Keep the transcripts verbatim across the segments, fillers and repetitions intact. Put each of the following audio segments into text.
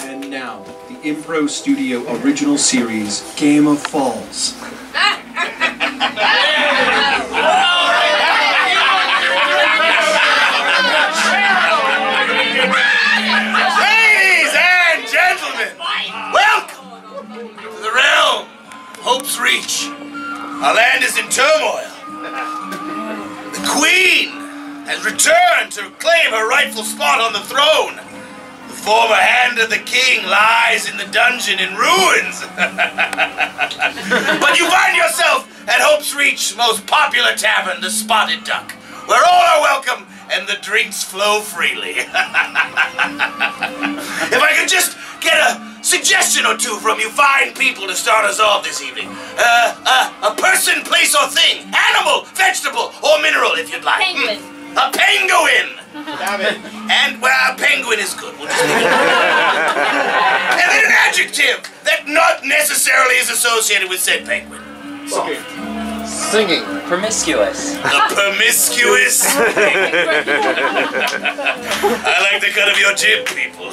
And now, the Impro Studio original series, Game of Falls. Hope's Reach. Our land is in turmoil. The Queen has returned to claim her rightful spot on the throne. The former hand of the King lies in the dungeon in ruins. But you find yourself at Hope's Reach, most popular tavern, the Spotted Duck, where all are welcome and the drinks flow freely. If I could just get a suggestion or two from you fine people to start us off this evening. Uh, uh, a person, place, or thing. Animal, vegetable, or mineral, if you'd like. Penguin. Mm. A penguin! Damn it. And, well, a penguin is good. We'll just leave it. And then an adjective that not necessarily is associated with said penguin. Okay. Singing. Promiscuous. A promiscuous I like the cut of your jib, people.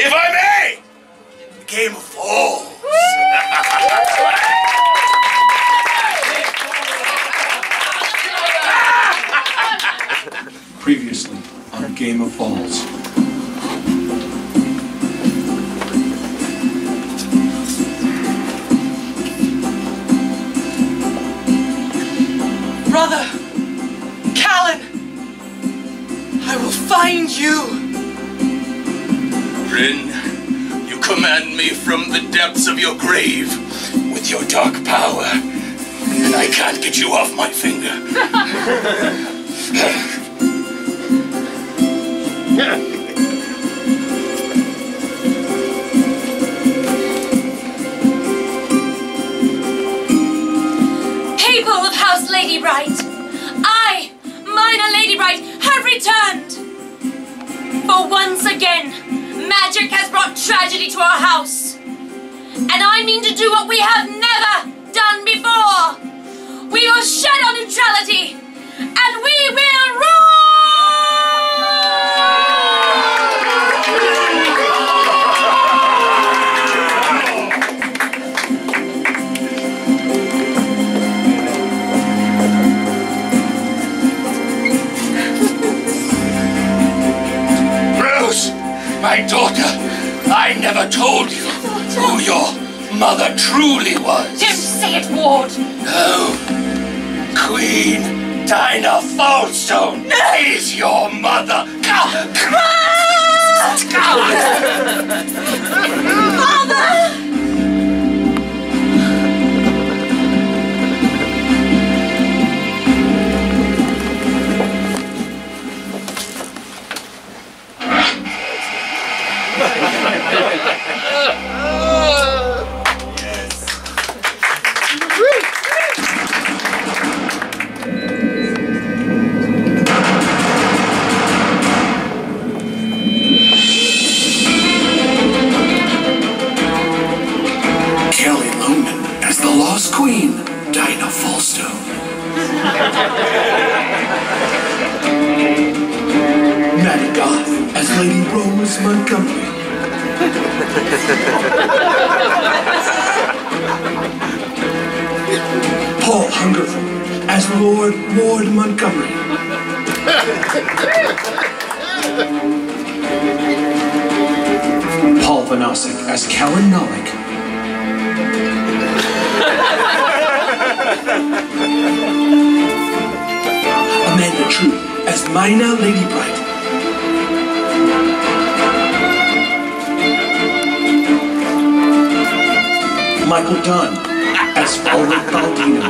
If I may, the Game of Falls. Previously on Game of Falls. Brother, Callan, I will find you. Brynn, you command me from the depths of your grave with your dark power, and I can't get you off my finger. People of House Lady Bright, I, Myna Ladybright, have returned. For once again, magic has brought tragedy to our house. And I mean to do what we have never done before. We will shed our neutrality, and we will my daughter, I never told you who your mother truly was. Don't say it, Ward. No. Queen Dinah Falstone is your mother. Mother! Lady Rose Montgomery. Paul Hungerford as Lord Ward Montgomery. Paul Vanasek as Callan Nolik. Amanda True as Myna Ladybright. Michael Dunn as Falric Baldino.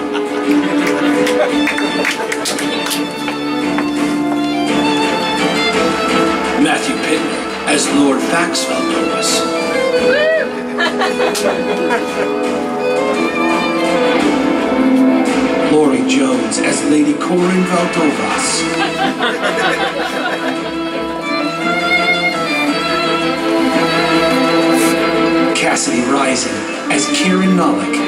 Matthew Pitner as Lord Fax Valdovas. Lori Jones as Lady Corinne Valdovas. Cassidy Rising as Kieran Nolik.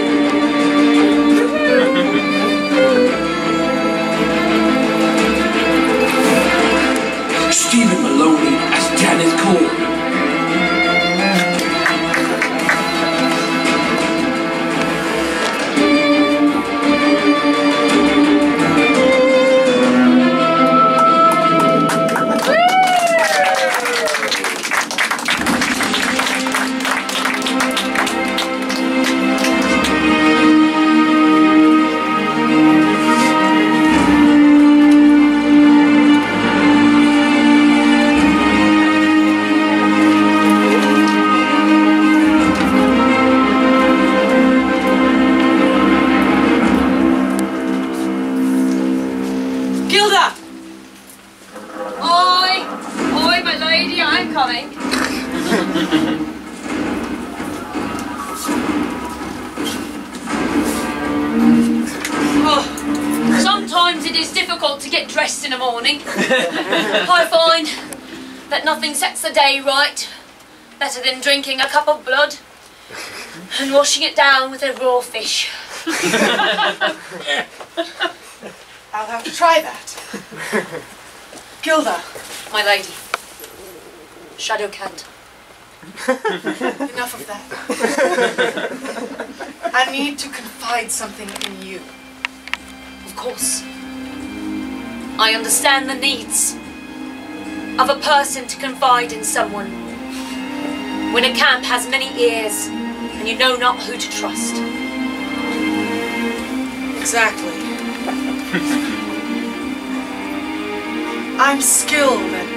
it is difficult to get dressed in the morning, I find that nothing sets the day right better than drinking a cup of blood and washing it down with a raw fish. I'll have to try that. Gilda, my lady. Shadow-Cat. Enough of that. I need to confide something in you. Of course. I understand the needs of a person to confide in someone when a camp has many ears and you know not who to trust. Exactly. I'm skilled at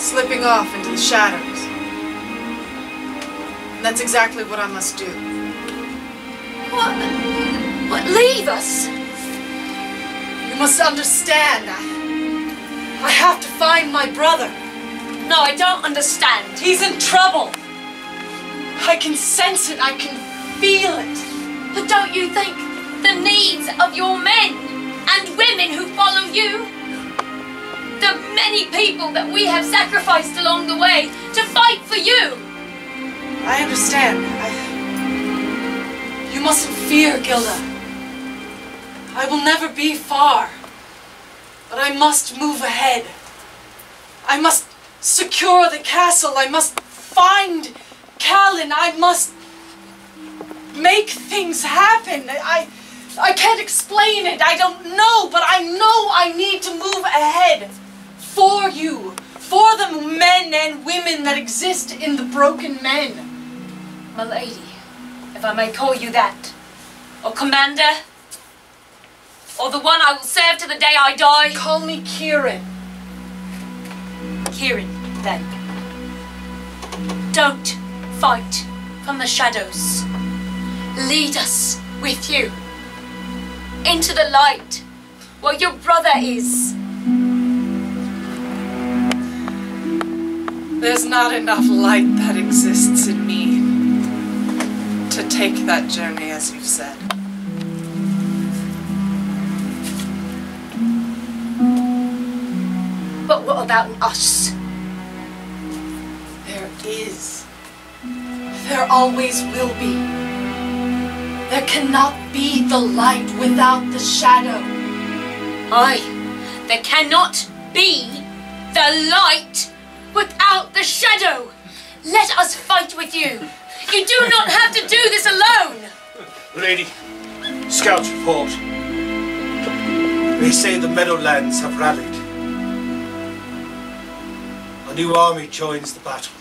slipping off into the shadows. And that's exactly what I must do. What? What? Leave us? You must understand. I, I have to find my brother. No, I don't understand. He's in trouble. I can sense it. I can feel it. But don't you think the needs of your men and women who follow you, the many people that we have sacrificed along the way to fight for you? I understand. I... You mustn't fear, Gilda. I will never be far. But I must move ahead. I must secure the castle. I must find Callan. I must make things happen. I, I can't explain it. I don't know, but I know I need to move ahead for you. For the men and women that exist in the broken men. My lady, if I may call you that, or commander, or the one I will serve to the day I die. Call me Kieran. Kieran, then. Don't fight from the shadows. Lead us with you into the light where your brother is. There's not enough light that exists in me to take that journey, as you've said. But what about us? There is. There always will be. There cannot be the light without the shadow. Aye. There cannot be the light without the shadow. Let us fight with you. You do not have to do this alone. Lady, scouts report. They say the Meadowlands have rallied. A new army joins the battle.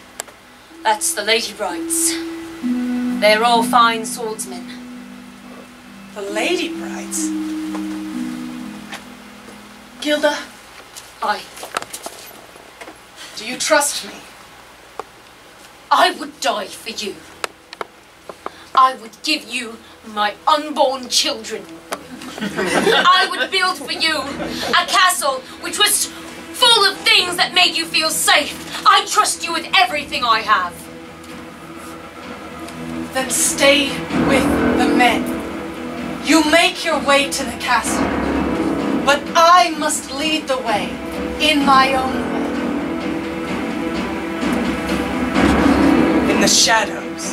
That's the Lady Brights. They're all fine swordsmen. The Lady Brights? Gilda? Aye. Do you trust me? I would die for you. I would give you my unborn children. I would build for you a castle which was full of things that made you feel safe. I trust you with everything I have. Then stay with the men. You make your way to the castle, but I must lead the way in my own way. In the shadows.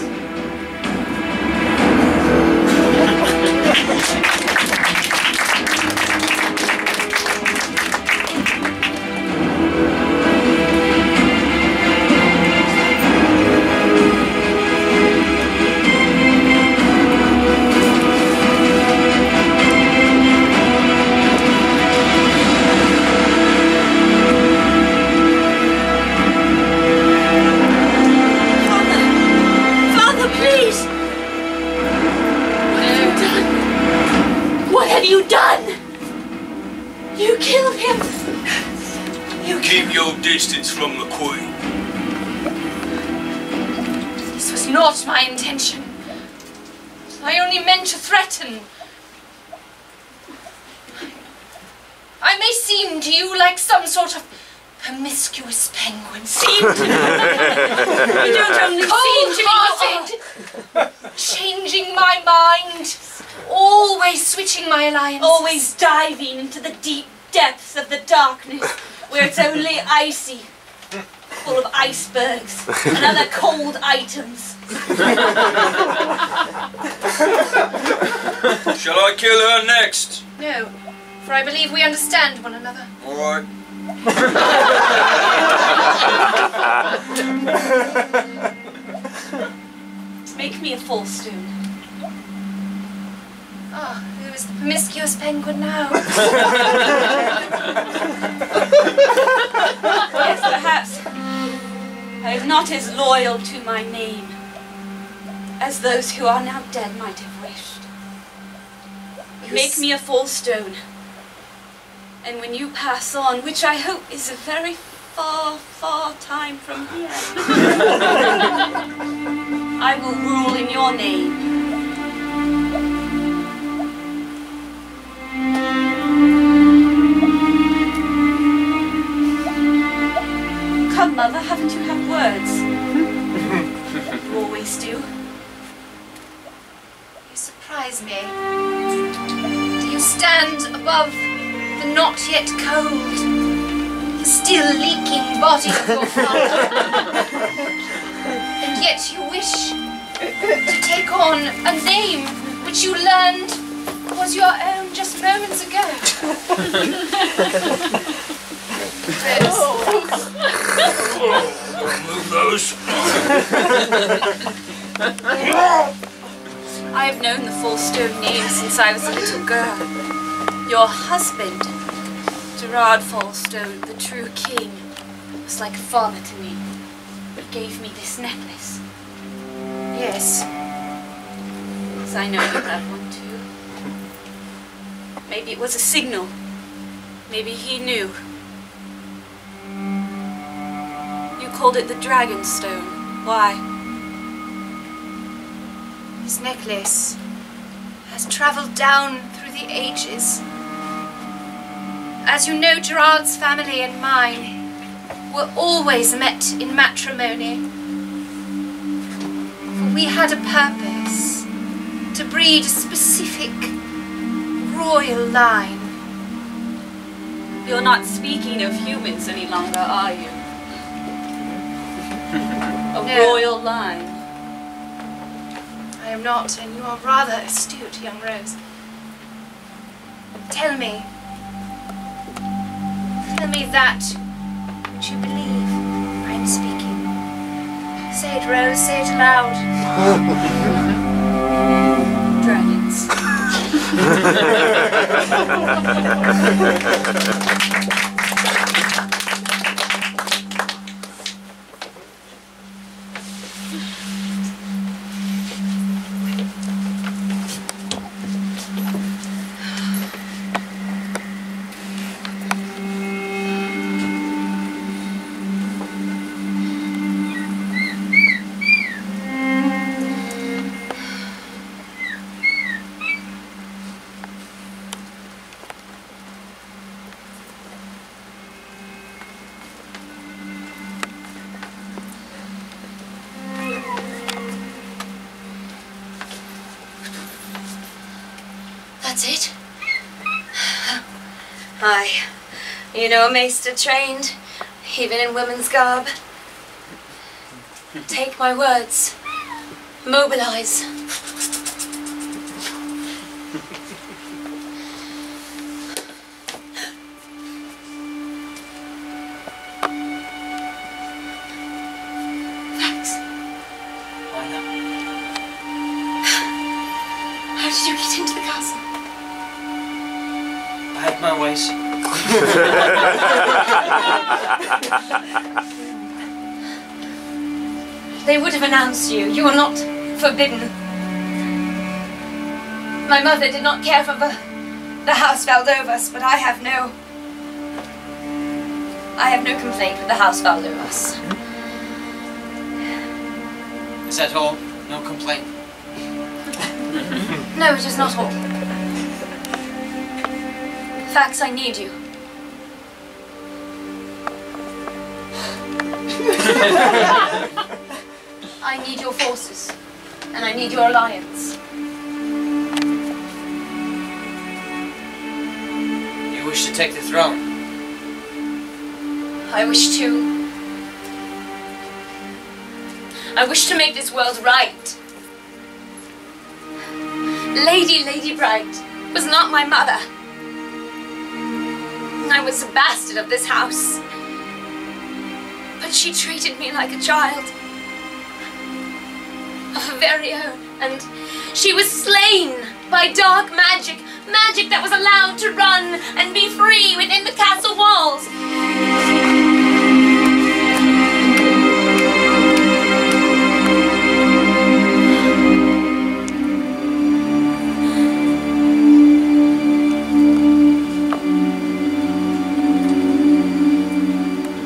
Distance from the Queen. This was not my intention. I only meant to threaten. I may seem to you like some sort of promiscuous penguin. Seem to me. You don't only seem to me, you are changing my mind always switching my alliances. Always diving into the deep depths of the darkness where it's only icy, full of icebergs and other cold items. Shall I kill her next? No, for I believe we understand one another. All right. Make me a Falstone. Ah, oh, who is the promiscuous penguin now? Yes, perhaps I am not as loyal to my name as those who are now dead might have wished. You make me a Falstone. And when you pass on, which I hope is a very far, far time from here, I will rule in your name. Come, Mother, haven't you had words? You always do. You surprise me. Do you stand above the not yet cold, the still leaking body of your father, and yet you wish to take on a name which you learned was your own just moments ago? I have known the Falstone name since I was a little girl. Your husband, Gerard Falstone, the true king, was like a father to me. He gave me this necklace. Yes. Yes, I know you have one too. Maybe it was a signal. Maybe he knew. You called it the Dragonstone. Why? His necklace has travelled down through the ages. As you know, Gerard's family and mine were always met in matrimony, for we had a purpose to breed a specific royal line. You're not speaking of humans any longer, are you? A no. Royal line. I am not, and you are rather astute, young Rose. Tell me. Tell me that which you believe I am speaking. Say it, Rose, say it aloud. Dragons. You know, a maester trained, even in women's garb. Take my words, mobilise. Thanks. How did you get into the castle? I had my ways. They would have announced you. You were not forbidden. My mother did not care for the, the House Valdovas, but I have no... I have no complaint with the House Valdovas. Is that all? No complaint? No, it is not all. Vax, I need you. I need your forces, and I need your alliance. wish to take the throne? I wish to... I wish to make this world right. Lady Lady Bright was not my mother. I was a bastard of this house. But she treated me like a child of her very own, and she was slain by dark magic, magic that was allowed to run and be free within the castle walls.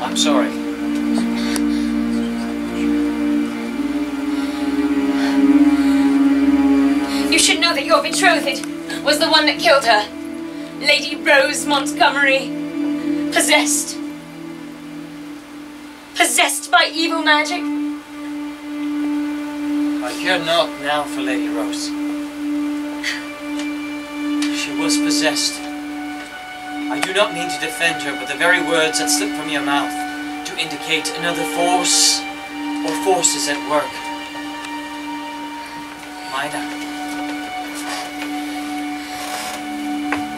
I'm sorry. You should know that your betrothed was the one that killed her. Lady Rose Montgomery. Possessed. Possessed by evil magic. I care not now for Lady Rose. She was possessed. I do not mean to defend her, but the very words that slip from your mouth to indicate another force or forces at work. Myna.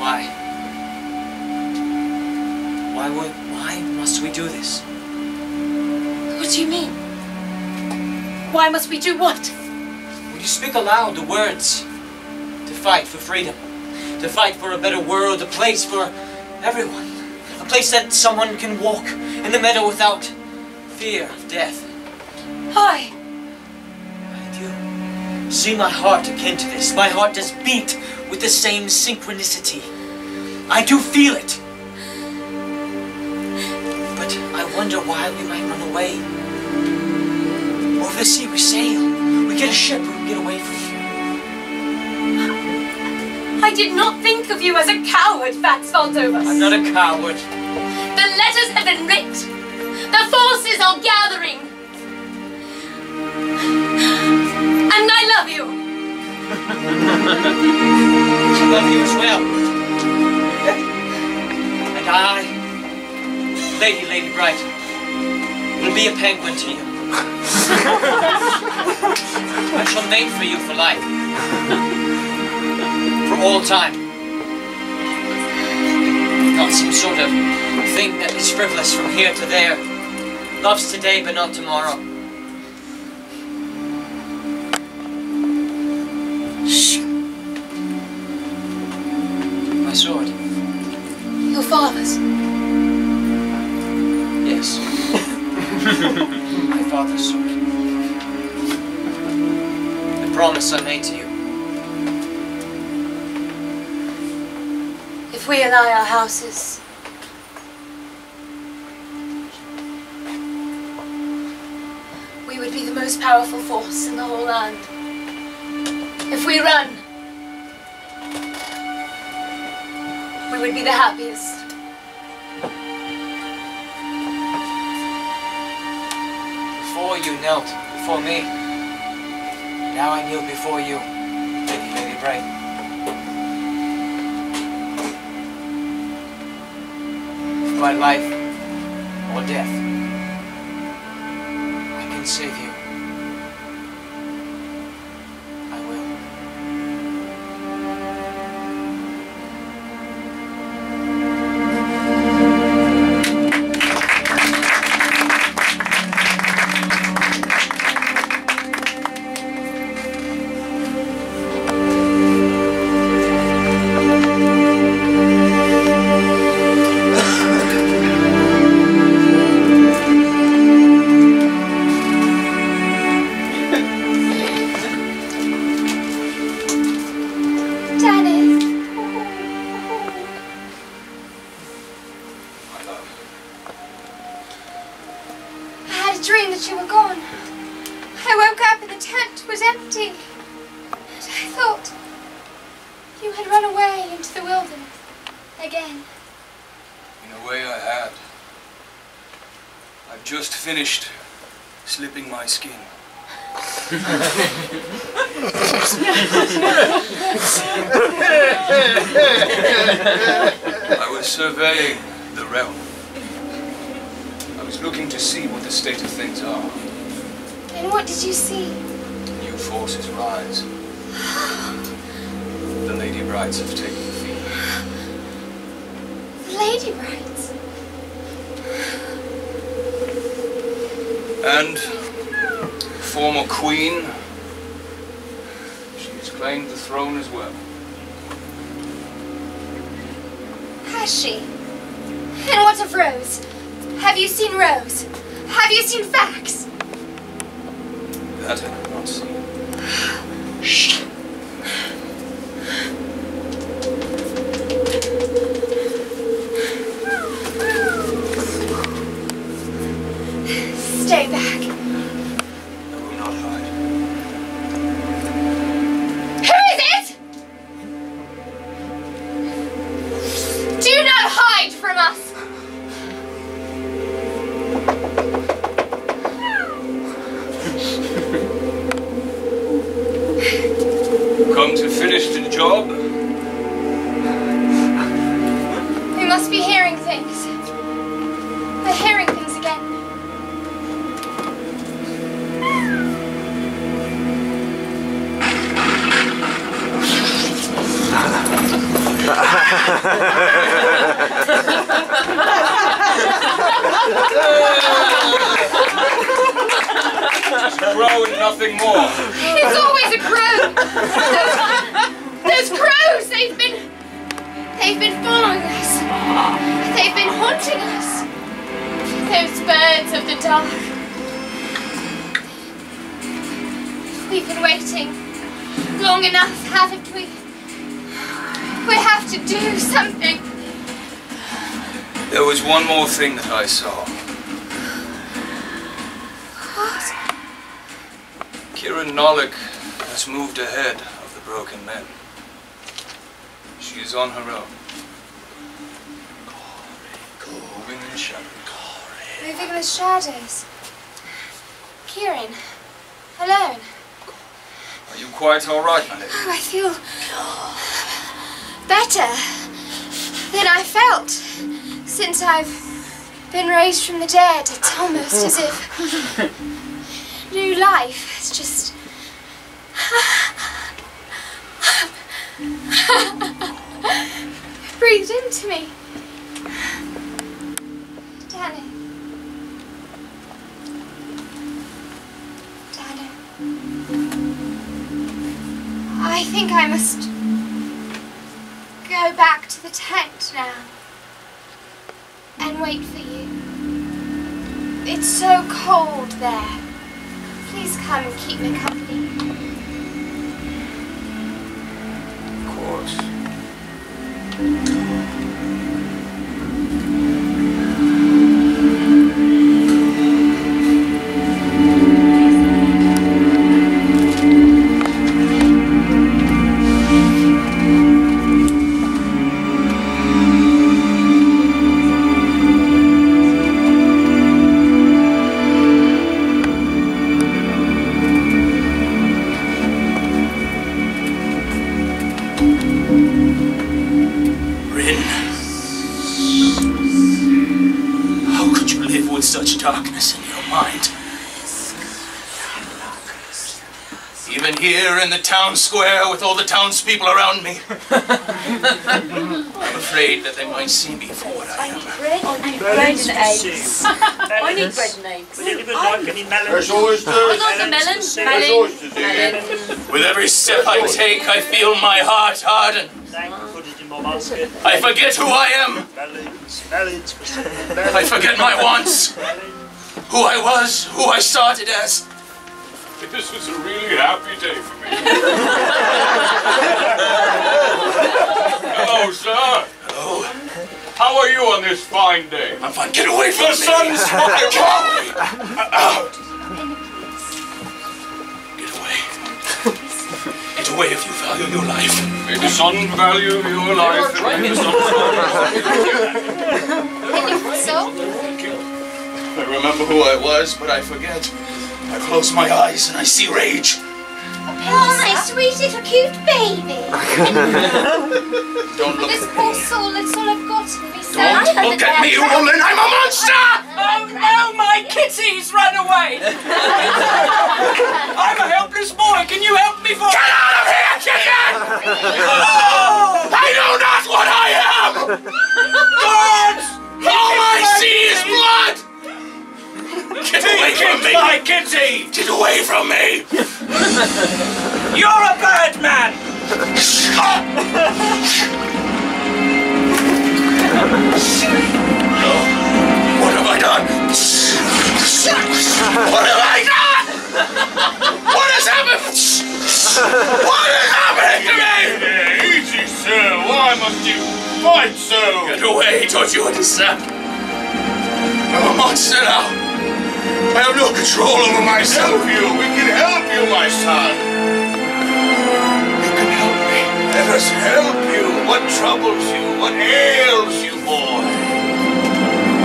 Why? Why would, why must we do this? What do you mean? Why must we do what? Would you speak aloud the words to fight for freedom, to fight for a better world, a place for everyone, a place that someone can walk in the meadow without fear of death. Hi. I do see my heart akin to this. My heart does beat with the same synchronicity. I do feel it. But I wonder why we might run away. Over the sea we sail. We get a ship and we get away from you. I did not think of you as a coward, Vax Valdovas. I'm not a coward. The letters have been writ. The forces are gathering. And I love you. I love you as well. And I, Lady Lady Bright, will be a penguin to you. I shall mate for you for life. For all time. Not some sort of thing that is frivolous from here to there. Loves today but not tomorrow. Shh. My sword. Your father's? Yes. My father's sword. The promise I made to you. If we allow our houses, the most powerful force in the whole land. If we run, we would be the happiest. Before you knelt before me, now I kneel before you, Lady Lady Bright. For my life or death, I can save you. I was surveying the realm. I was looking to see what the state of things are. And what did you see? New forces rise. The Lady Brights have taken the field. The Lady Brights? And former queen, she has claimed the throne as well. Has she? And what of Rose? Have you seen Rose? Have you seen Vax? That I have not seen. Shh. Stay back. I will not hide. Who is it? Do not hide from us. Come to finish the job? We must be hearing things. We're hearing things again. It's a crow and nothing more. It's always a crow. Those, those crows, they've been, they've been following us. They've been haunting us. Those birds of the dark. We've been waiting long enough, haven't we? We have to do something. There was one more thing that I saw. What? Kieran Nolik has moved ahead of the broken men. She is on her own. Glory, glory. Moving in the shadows. Glory. Moving in the shadows. Kieran, alone. Are you quite all right, my lady? Oh, I feel... better than I felt since I've been raised from the dead. It's almost as if new life has just... breathed into me. Danny. Danny. I think I must... go back to the tent now and wait for you. It's so cold there. Please come and keep me company. Of course. Town square with all the townspeople around me. I'm afraid that they might see me for what I am. I need bread, I need bread, bread and eggs. I need bread and eggs. Would anyone like any melons? Fresh oysters. I got the melon. Fresh oysters. Melon. With every step I take, I feel my heart harden. I forget who I am. I forget my wants. Who I was, who I started as. This was a really happy day for me. Hello, sir. Hello. How are you on this fine day? I'm fine. Get away from the me. The sun's fucking me. Get away. Get away if you value your life. May the sun value your life. May the sun value your life. I remember who I was, but I forget. I close my eyes and I see rage. Oh, my sweet little cute baby. Don't look this at me. This poor soul, that's all I've got. Don't look at me, woman! I'm a monster! Oh no, my kitty's run away! I'm a helpless boy. Can you help me for? Get out of here, chicken! Oh, I know not what I am. God! All I see is blood. Get away from me, my kitty! Get away from me! You're a bad man. What have I done? What have I done? What has happened? What is happening to me? Easy, sir. Why must you fight so? Get away! Don't you understand? I'm a monster now. I have no control over myself. Help you. We can help you, my son. You can help me. Let us help you. What troubles you? What ails you, boy?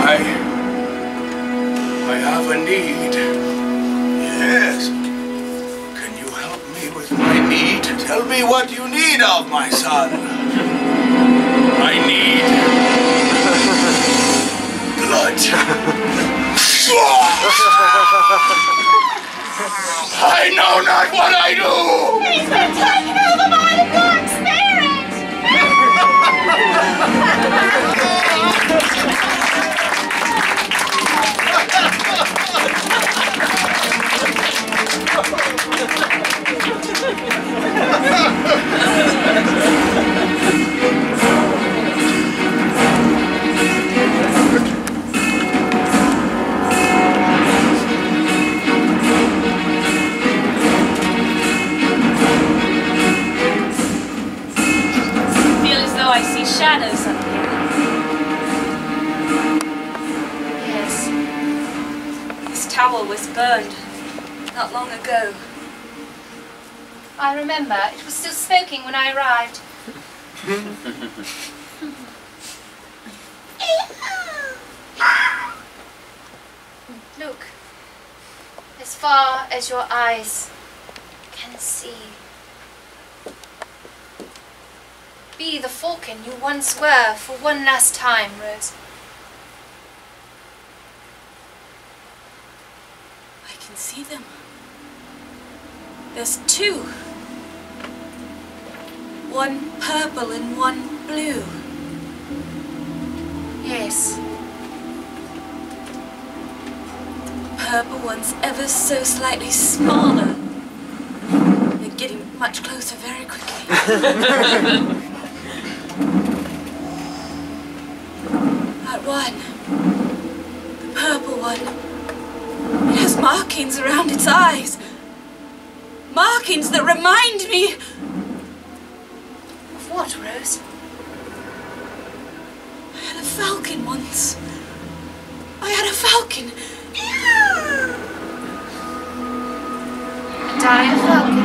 I... I have a need. Yes. Can you help me with my need? Tell me what you need of my son. I need... blood. I know not what I do! He's been taken over by the dark spirit! I see shadows up here. Yes. This tower was burned not long ago. I remember. It was still smoking when I arrived. Look. As far as your eyes can see. Be the falcon you once were for one last time, Rose. I can see them. There's two. One purple and one blue. Yes. The purple one's ever so slightly smaller. They're getting much closer very quickly. One, the purple one, it has markings around its eyes, markings that remind me... Of what, Rose? I had a falcon once. I had a falcon. And I a falcon.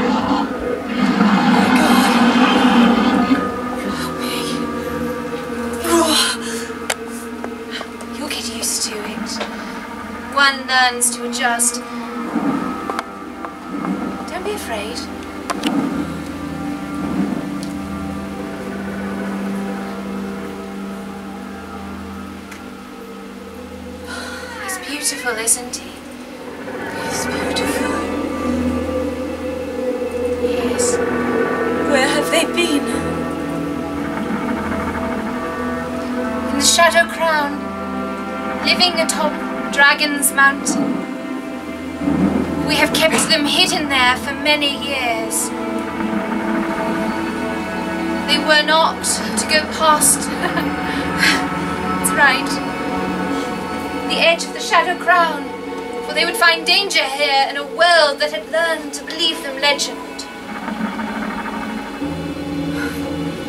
One learns to adjust. Don't be afraid. He's beautiful, isn't he? He's beautiful. Yes. Where have they been? In the Shadow Crown, living atop Dragon's Mountain. We have kept them hidden there for many years. They were not to go past. That's right. The edge of the Shadow Crown, for they would find danger here in a world that had learned to believe them legend.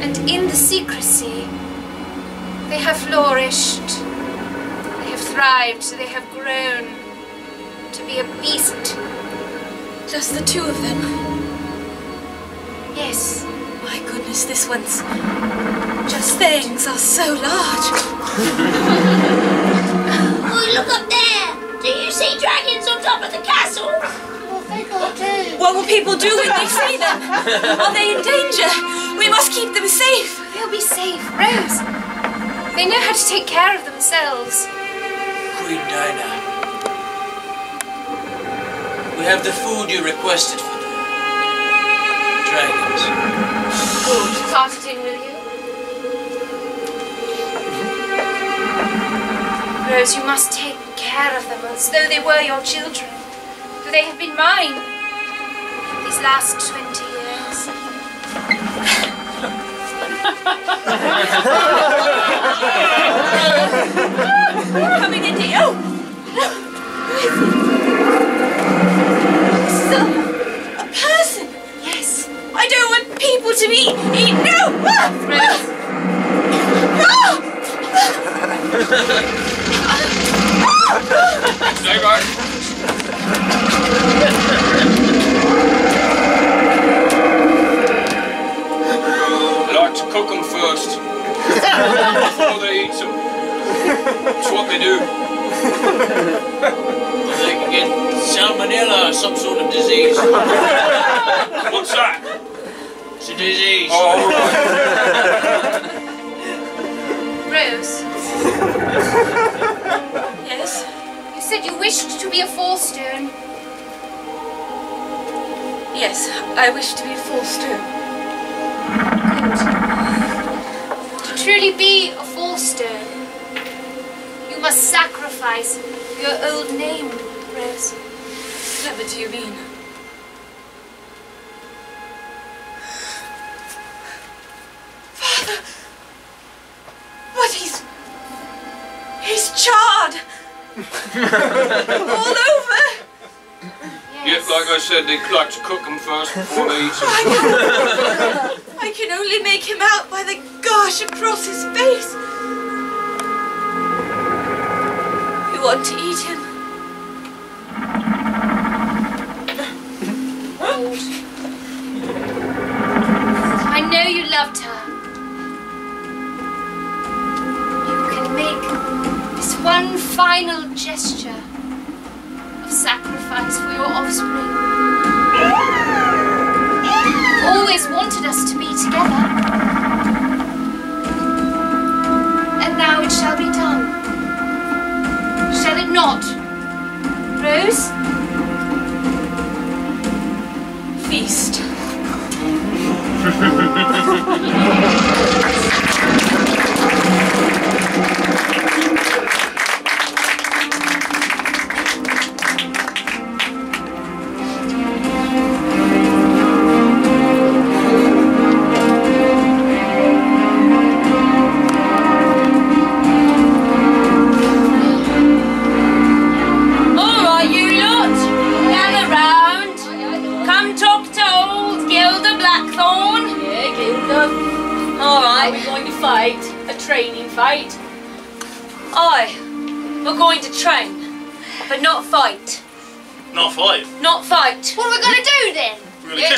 And in the secrecy, they have flourished. Thrived, so they have grown to be a beast. Just the two of them? Yes. My goodness, this one's... Just things are so large. Oh, look up there! Do you see dragons on top of the castle? Well, they people do? What will people do when they see them? Are they in danger? We must keep them safe. They'll be safe, Rose. They know how to take care of themselves. Queen Dinah, we have the food you requested for them. Dragons. Good. Start it in, will you? Rose, you must take care of them as though they were your children, for they have been mine these last twenty years. Coming into you! So, a person? Yes. I don't want people to be eaten. No! Rose! Gerard! I like to cook them first. Before they eat them. That's what they do. Well, they can get salmonella or some sort of disease. What's that? It's a disease. Oh, alright. Rose. Yes? You said you wished to be a Falstone. Yes, I wish to be a Falstone. Good. To truly be a Falstone, you must sacrifice your old name, Rose. Whatever do you mean? Father! But he's... he's charred! All over! Yes. Yep, like I said, they like to cook them first before they eat them. I can, I can only make him out by the gash across his face. You want to eat him? I know you loved her. You can make this one final gesture of sacrifice for your offspring. You always wanted us to be together, and now it shall be done. Shall it not, Rose? Feast.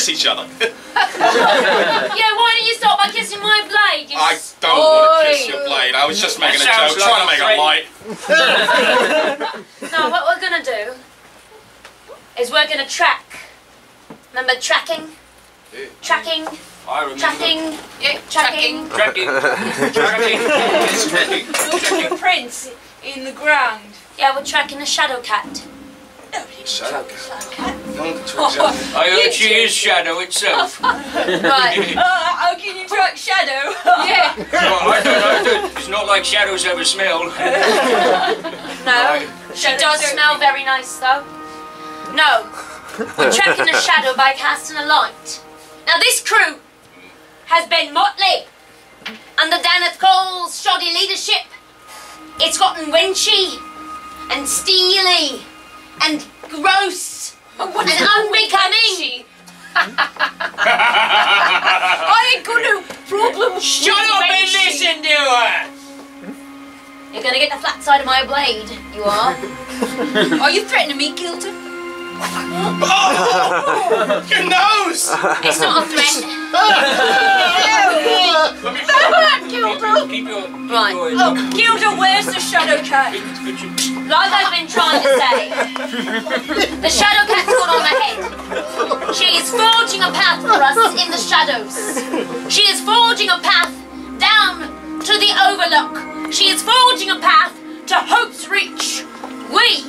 Each other. Yeah, why don't you stop by kissing my blade? You I don't want to kiss your blade. I was just making a joke, like trying to make a light. No, what we're going to do is we're going to track. Remember tracking? Yeah. Tracking. I remember. Tracking. Yeah, tracking. Tracking. Tracking. Tracking. Tracking prints in the ground. Yeah, we're tracking a Shadow-Cat. No, you Shadow Cat. Oh, I heard she is Shadow itself. Right. Uh, how can you track Shadow? Yeah. No, I don't know. It's not like Shadows ever smell. No. She does smell very nice, though. No. We're tracking a shadow by casting a light. Now, this crew has been motley. Under Janet Cole's shoddy leadership, it's gotten winchy and steely. And gross and unbecoming. I ain't got no problem. Shut up and listen to her. You're gonna get the flat side of my blade. You are. Are you threatening me, Gilter? Oh! Your nose! It's not a threat. That Gilda! Keep your, keep right. Your Look, Gilda, where's the Shadow-Cat? Like I've been trying to say, the Shadow-Cat's got on her head. She is forging a path for us in the shadows. She is forging a path down to the Overlook. She is forging a path to Hope's Reach. We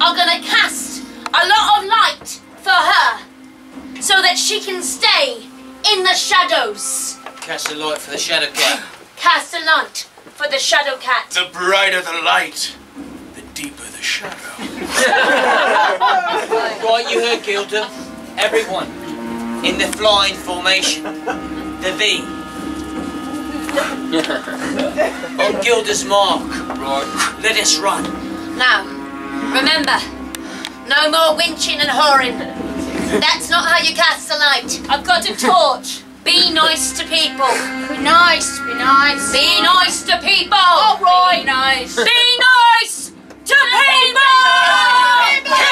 are going to cast a lot of light for her so that she can stay in the shadows. Cast a light for the Shadow-Cat. Cast a light for the Shadow-Cat. The brighter the light, the deeper the shadow. Right, you heard Gilda. Everyone in the flying formation. The V. On Gilda's mark. Right. Let us run. Now, remember, no more winching and whoring. That's not how you cast a light. I've got a torch. Be nice to people. Be nice, be nice. Be nice to people. All right. Be nice. Be nice to people. Kill it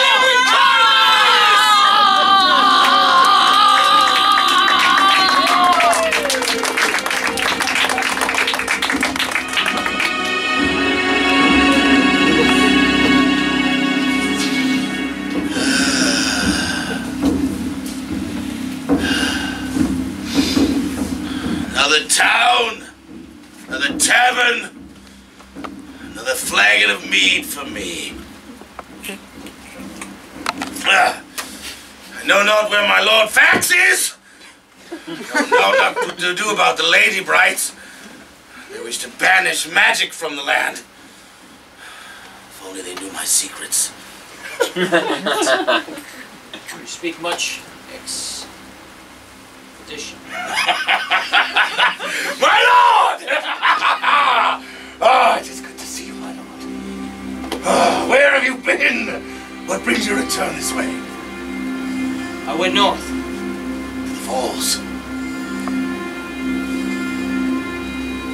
with another town, another tavern, another flagon of mead for me. Uh, I know not where my Lord Fax is. I know not what to do about the Lady Brights. They wish to banish magic from the land. If only they knew my secrets. Do you speak much? Ex My lord! Ah, oh, it is good to see you, my lord. Oh, where have you been? What brings your return this way? I went north. To the falls.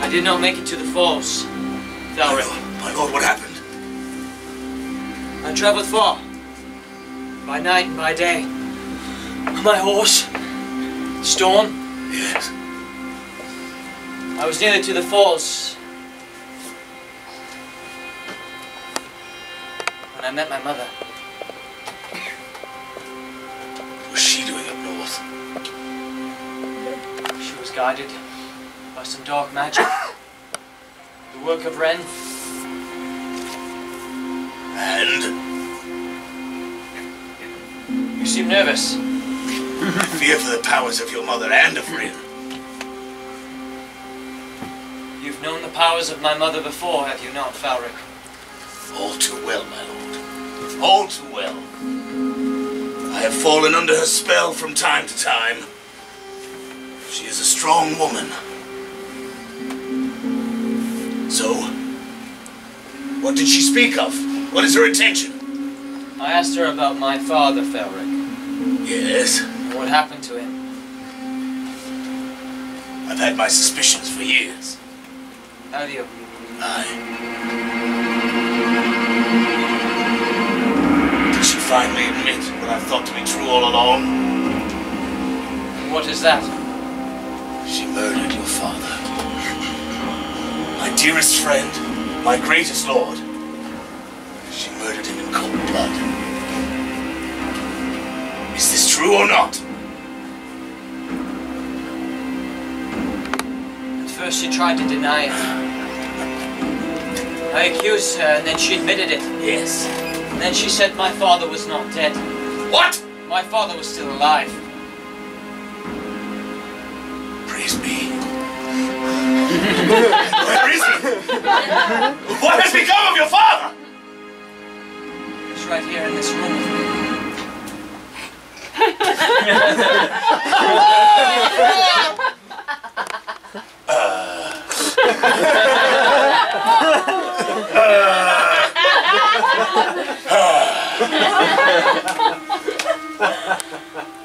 I did not make it to the falls, Falric. My, my lord, what happened? I traveled far. By night and by day. My horse. Storm? Yes. I was nearly to the falls when I met my mother. What was she doing up north? She was guided by some dark magic. The work of Ren. And? You seem nervous. I fear for the powers of your mother and of Ren. You've known the powers of my mother before, have you not, Falric? All too well, my lord. All too well. I have fallen under her spell from time to time. She is a strong woman. So, what did she speak of? What is her intention? I asked her about my father, Falric. Yes. What happened to him? I've had my suspicions for years. Have you? Aye. Did she finally admit what I've thought to be true all along? And what is that? She murdered your father. My dearest friend, my greatest lord. She murdered him in cold blood. Is this true or not? At first she tried to deny it. I accused her and then she admitted it. Yes. And then she said my father was not dead. What? My father was still alive. Praise me. Where is he? What has become of your father? He's right here in this room with me. uh.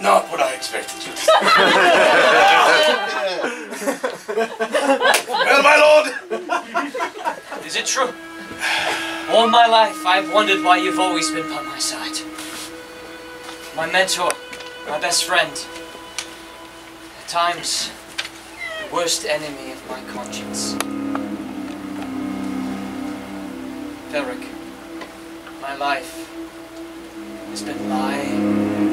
Not what I expected you to say. Well, my lord! Is it true? All my life I've wondered why you've always been by my side. my mentor, my best friend, at times the worst enemy of my conscience. Falric, my life has been lie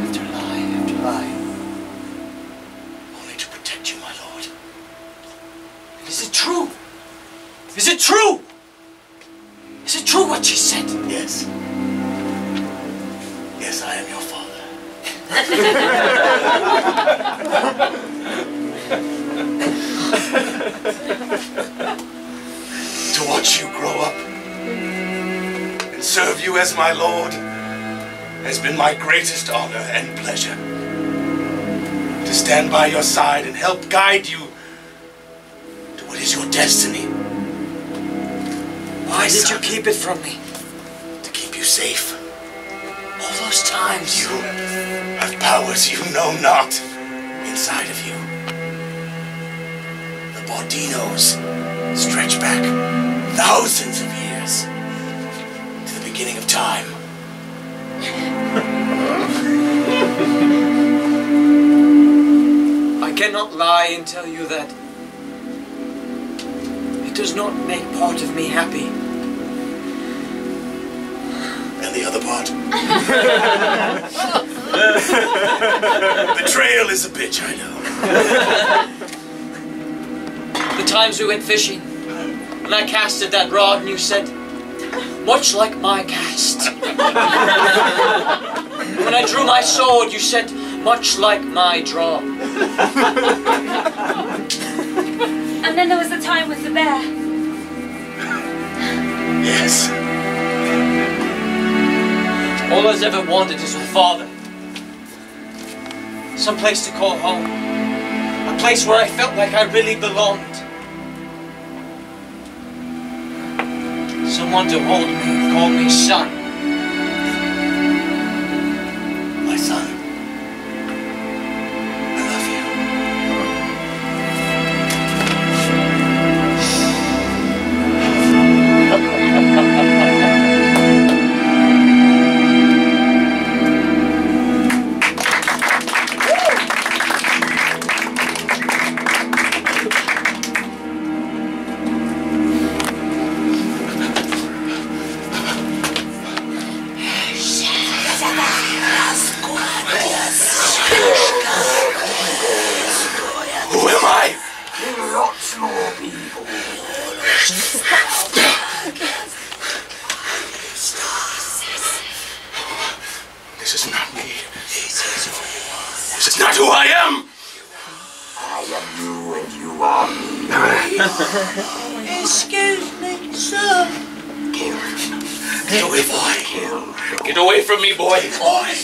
after lie after lie, only to protect you, my lord. And is it true? Is it true? Is it true what she said? Yes. Yes, I am your father. To watch you grow up and serve you as my lord has been my greatest honor and pleasure. To stand by your side and help guide you to what is your destiny. Why my did son, you keep it from me? To keep you safe. All those times. You have powers you know not inside of you. The Bordinos stretch back thousands of years to the beginning of time. I cannot lie and tell you that. It does not make part of me happy. And the other part? Betrayal is a bitch, I know. The times we went fishing, and I casted that rod and you said, much like my cast. When I drew my sword, you said, much like my draw. And then there was the time with the bear. Yes. All I've ever wanted is a father. Some place to call home. A place where I felt like I really belonged. Someone to hold me and call me son. My son,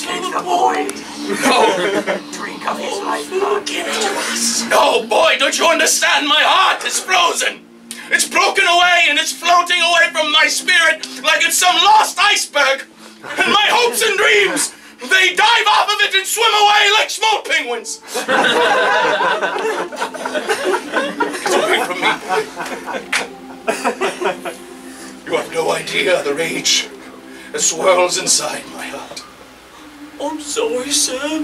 I love swirls inside my heart. I'm sorry, Sam.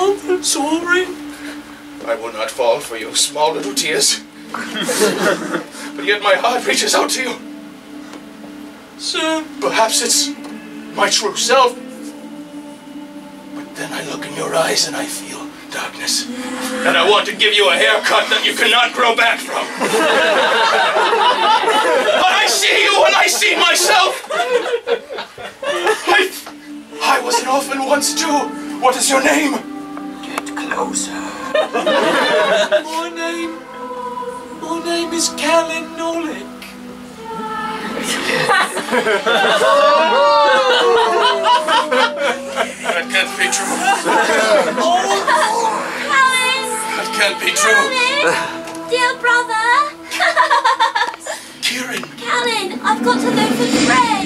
I'm sorry. I will not fall for your small little tears. But yet my heart reaches out to you. Sam. Perhaps it's my true self. But then I look in your eyes and I feel darkness. And I want to give you a haircut that you cannot grow back from. But I see you and I see myself. I, I was an orphan once too. What is your name? Get closer. My name, my name is Callan Nolik. That can't be true. That can't be true. Dear brother. Kieran. Callan, I've got to look for bread.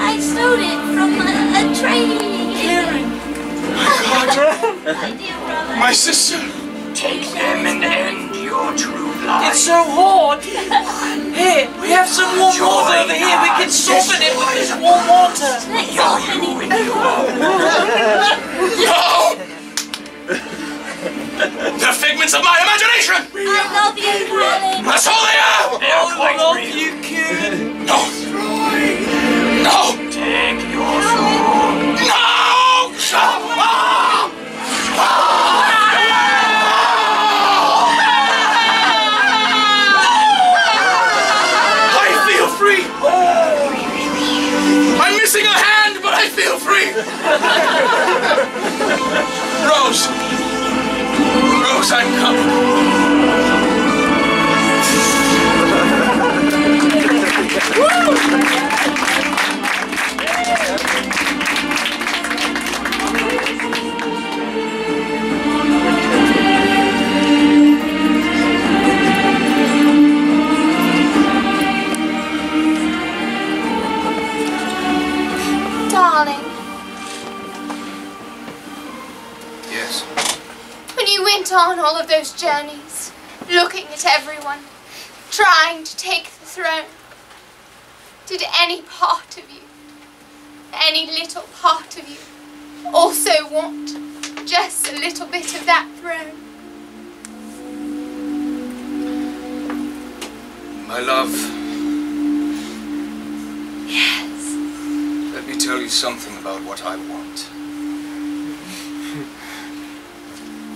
I stole it from a, a train. Kieran. Oh my God. My dear brother. My sister. Take them and end your true life. It's so hard. Here, we have some warm Joy water over here. We can soften it with this warm water. Let's soften it. figments of my imagination! I love you, Callan! That's all they are! They are I quite love real. You, kid! No! No! Take your sword! No! Ah! Ah! Missing a hand, but I feel free! Rose! Rose, I'm coming! On all of those journeys, looking at everyone, trying to take the throne. Did any part of you, any little part of you, also want just a little bit of that throne? My love. Yes. Let me tell you something about what I want.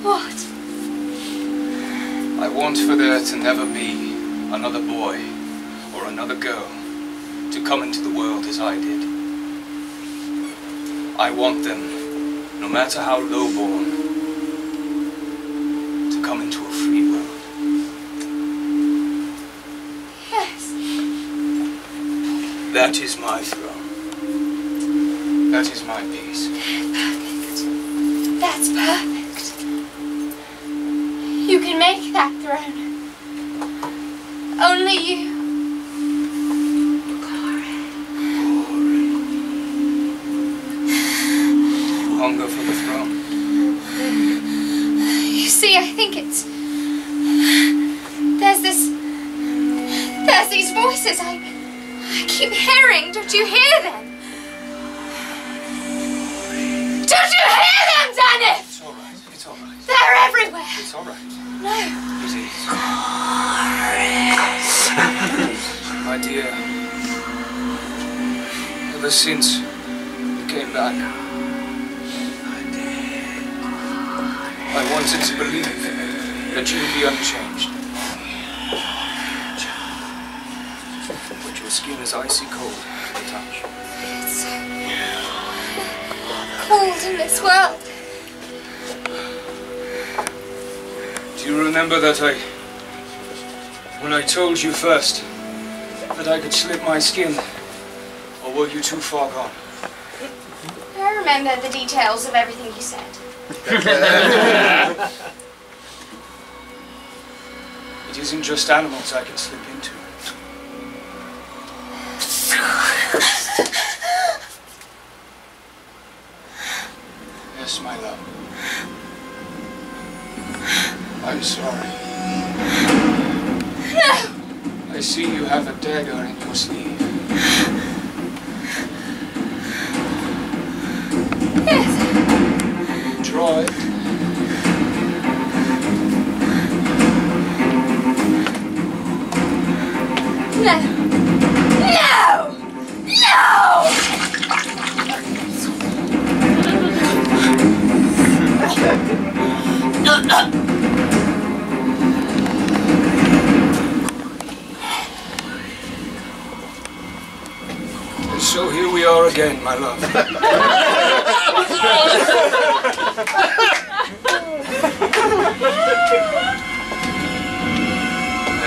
What? I want for there to never be another boy or another girl to come into the world as I did. I want them, no matter how low-born, to come into a free world. Yes. That is my throne. That is my peace. Perfect. That's perfect. You can make that throne. Only you. Glory. Hunger for the throne. You see, I think it's... There's this... There's these voices I... I keep hearing. Don't you hear them? Glory. Don't you hear them, Danny? They're everywhere! It's alright. No. It is. My dear, ever since you came back, I wanted to believe that you would be unchanged. But your skin is icy cold to the touch. It's cold in this world. Do you remember that I, when I told you first that I could slip my skin, or were you too far gone? I remember the details of everything you said. It isn't just animals I can slip into. Yes, my love. I'm sorry. No! I see you have a dagger in your sleeve. Yes. Draw it. No. No! No! No! No! So here we are again, my love. I'm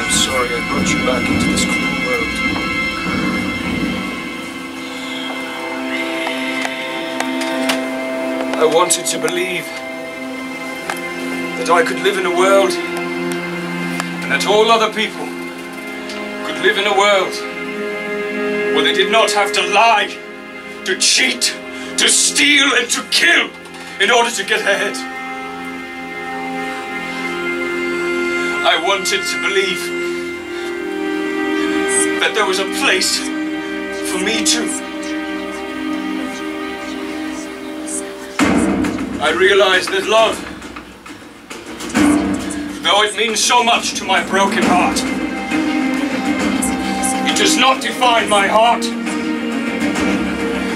sorry I brought you back into this cruel world. I wanted to believe that I could live in a world and that all other people could live in a world where they did not have to lie, to cheat, to steal, and to kill in order to get ahead. I wanted to believe that there was a place for me too. I realized that love though it means so much to my broken heart. It does not define my heart,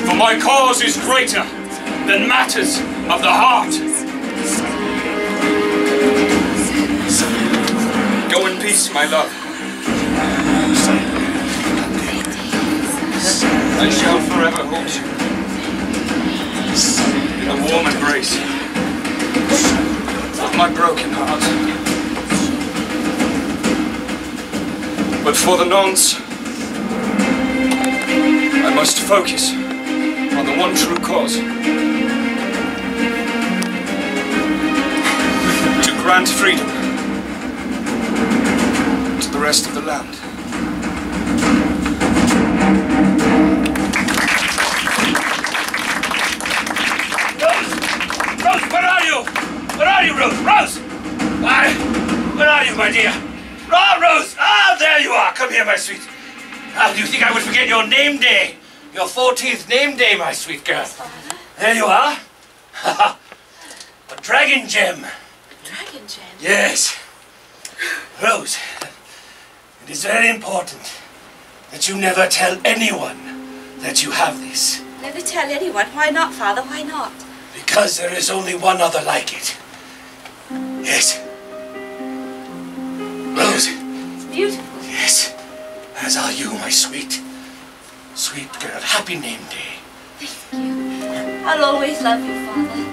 for my cause is greater than matters of the heart. Go in peace, my love. I shall forever hold you in the warm embrace of my broken heart. But for the nonce, I must focus on the one true cause. To grant freedom to the rest of the land. Rose! Rose, where are you? Where are you, Rose? Rose! I, where are you, my dear? Ah, oh, Rose! Ah, oh, there you are! Come here, my sweet. How do you think I would forget your name day? Your fourteenth name day, my sweet girl. Father. There you are. A dragon gem. A dragon gem? Yes. Rose, it is very important that you never tell anyone that you have this. Never tell anyone? Why not, Father? Why not? Because there is only one other like it. Yes. Rose. It's beautiful. Yes. As are you, my sweet. Sweet girl, happy name day. Thank you. I'll always love you, Father.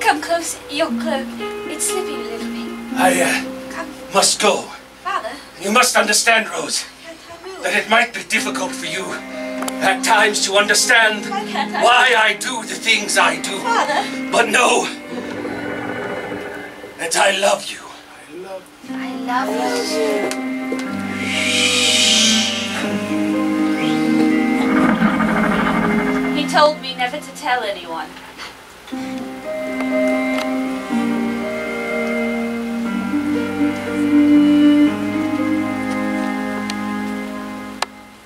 Come close, your cloak. It's slipping a little bit. I uh, Come. must go. Father? You must understand, Rose, yes, I will. That it might be difficult for you at times to understand why, can't I? why I do the things I do. Father? But know that I love you. I love you. I love you. Told me never to tell anyone.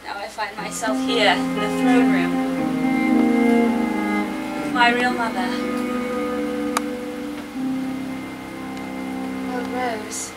Now I find myself here in the throne room with my real mother. Oh, Rose.